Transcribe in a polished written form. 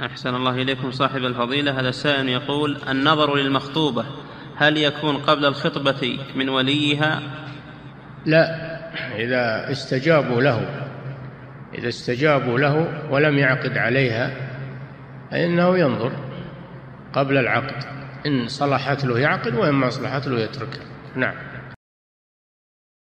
أحسن الله إليكم صاحب الفضيلة. هذا السائل يقول: النظر للمخطوبة هل يكون قبل الخطبة من وليها؟ لا، إذا استجابوا له، إذا استجابوا له ولم يعقد عليها فإنه ينظر قبل العقد، إن صلحت له يعقد وإن ما صلحت له يتركها. نعم.